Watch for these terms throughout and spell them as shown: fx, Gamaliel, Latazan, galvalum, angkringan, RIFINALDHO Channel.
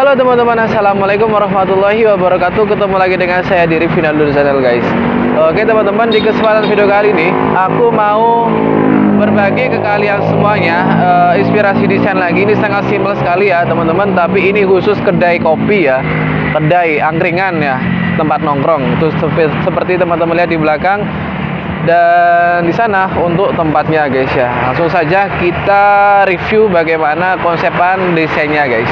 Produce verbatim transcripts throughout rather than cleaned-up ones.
Halo teman-teman, assalamualaikum warahmatullahi wabarakatuh. Ketemu lagi dengan saya di RIFINALDHO Channel, guys. Oke teman-teman, di kesempatan video kali ini aku mau berbagi ke kalian semuanya uh, inspirasi desain lagi. Ini sangat simple sekali ya teman-teman, tapi ini khusus kedai kopi ya, kedai angkringan ya, tempat nongkrong. Terus seperti teman-teman lihat di belakang dan di sana untuk tempatnya guys ya. Langsung saja kita review bagaimana konsepan desainnya guys.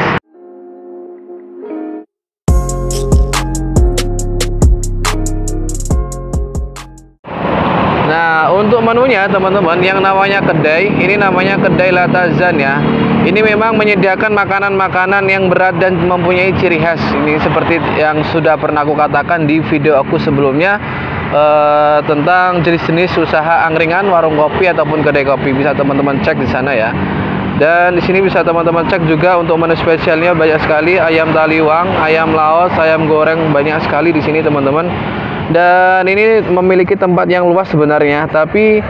Nah, untuk menunya teman-teman, yang namanya kedai, ini namanya kedai Latazan ya. Ini memang menyediakan makanan-makanan yang berat dan mempunyai ciri khas. Ini seperti yang sudah pernah aku katakan di video aku sebelumnya, Uh, tentang jenis-jenis usaha angkringan, warung kopi ataupun kedai kopi, bisa teman-teman cek di sana ya. Dan di sini bisa teman-teman cek juga untuk menu spesialnya, banyak sekali ayam taliwang, ayam laos, ayam goreng, banyak sekali di sini teman-teman. Dan ini memiliki tempat yang luas sebenarnya, tapi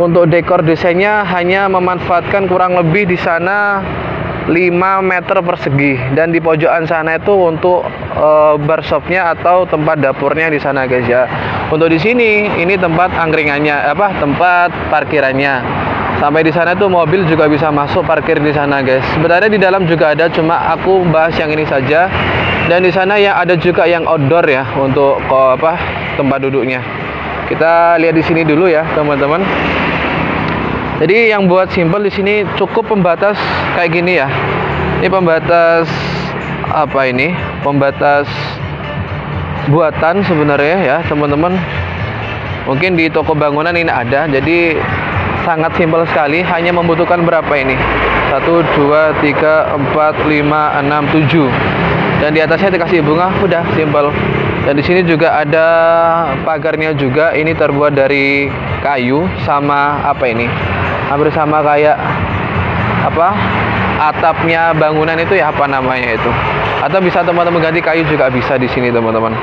untuk dekor desainnya hanya memanfaatkan kurang lebih di sana lima meter persegi, dan di pojokan sana itu untuk uh, bar shopnya atau tempat dapurnya di sana guys ya. Untuk di sini, ini tempat angkringannya, apa tempat parkirannya. Sampai di sana tuh mobil juga bisa masuk parkir di sana, guys. Sebenarnya di dalam juga ada, cuma aku bahas yang ini saja. Dan di sana yang ada juga yang outdoor ya untuk kok, apa tempat duduknya. Kita lihat di sini dulu ya, teman-teman. Jadi yang buat simpel di sini cukup pembatas kayak gini ya. Ini pembatas apa ini? Pembatas buatan sebenarnya ya teman-teman. Mungkin di toko bangunan ini ada. Jadi sangat simpel sekali. Hanya membutuhkan berapa ini? satu, dua, tiga, empat, lima, enam, tujuh. Dan di atasnya dikasih bunga. Udah simpel. Dan di sini juga ada pagarnya juga. Ini terbuat dari kayu sama apa ini? Hampir sama kayak apa? Atapnya bangunan itu ya, apa namanya itu? Atau bisa teman-teman ganti kayu juga bisa di sini teman-teman.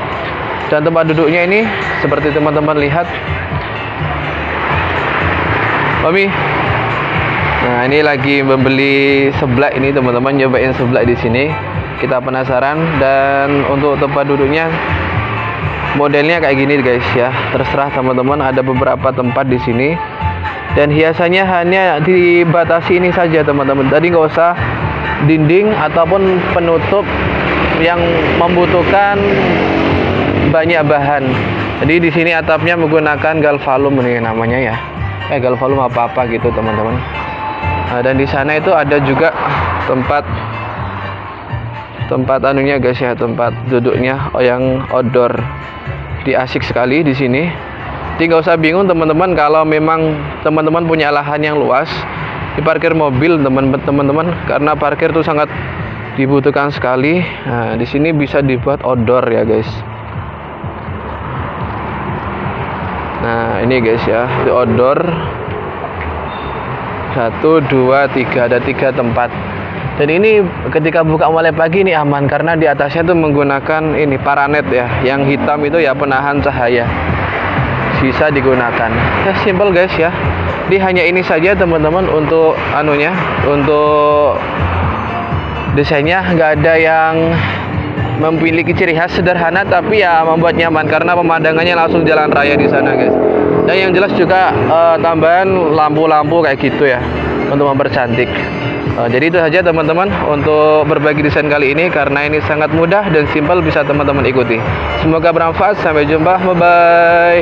Dan tempat duduknya ini seperti teman-teman lihat. Mami. Nah, ini lagi membeli seblak ini teman-teman, nyobain seblak di sini. Kita penasaran, dan untuk tempat duduknya modelnya kayak gini guys ya. Terserah teman-teman, ada beberapa tempat di sini. Dan hiasannya hanya dibatasi ini saja teman-teman. Tadi nggak usah dinding ataupun penutup yang membutuhkan banyak bahan. Jadi di sini atapnya menggunakan galvalum ini namanya ya. Eh galvalum apa-apa gitu teman-teman. Nah, dan di sana itu ada juga tempat tempat anunya guys ya, tempat duduknya oh yang outdoor. Di asik sekali di sini. Jadi nggak usah bingung teman-teman, kalau memang teman-teman punya lahan yang luas, diparkir mobil teman-teman, karena parkir itu sangat dibutuhkan sekali. Nah, di sini bisa dibuat outdoor ya guys. Nah ini guys ya, di outdoor satu dua tiga ada tiga tempat. Dan ini ketika buka mulai pagi ini aman karena di atasnya tuh menggunakan ini paranet ya, yang hitam itu ya penahan cahaya. Bisa digunakan. Ya simple guys ya. Di hanya ini saja teman-teman untuk anunya, untuk desainnya nggak ada yang memiliki ciri khas, sederhana tapi ya membuat nyaman karena pemandangannya langsung jalan raya di sana guys. Dan yang jelas juga eh, tambahan lampu-lampu kayak gitu ya untuk mempercantik. Eh, jadi itu saja teman-teman untuk berbagi desain kali ini, karena ini sangat mudah dan simpel, bisa teman-teman ikuti. Semoga bermanfaat. Sampai jumpa. Bye bye.